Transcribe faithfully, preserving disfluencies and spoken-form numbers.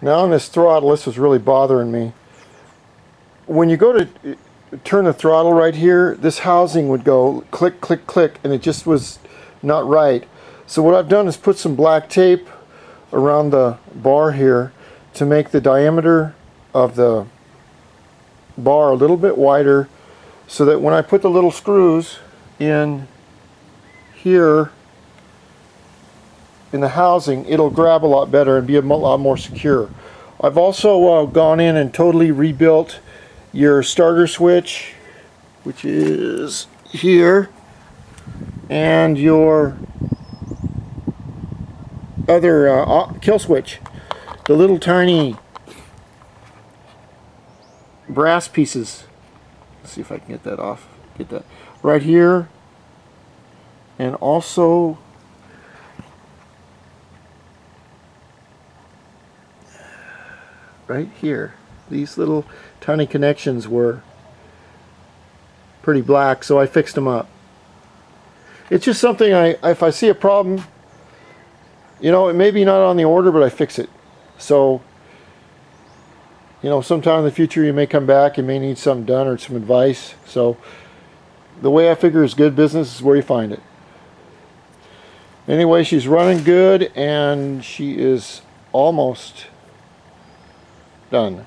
Now on this throttle, this is really bothering me. When you go to turn the throttle right here, this housing would go click, click, click, and it just was not right. So what I've done is put some black tape around the bar here to make the diameter of the bar a little bit wider, so that when I put the little screws in here in the housing, it'll grab a lot better and be a lot more secure. I've also uh, gone in and totally rebuilt your starter switch, which is here, and your other uh, kill switch, the little tiny brass pieces. Let's see if I can get that off. Get that right here, and also right here. These little tiny connections were pretty black, so I fixed them up. It's just something I, if I see a problem, you know, it may be not on the order, but I fix it. So, you know, sometime in the future you may come back, you may need something done or some advice. So the way I figure is good business is where you find it. Anyway, she's running good and she is almost done.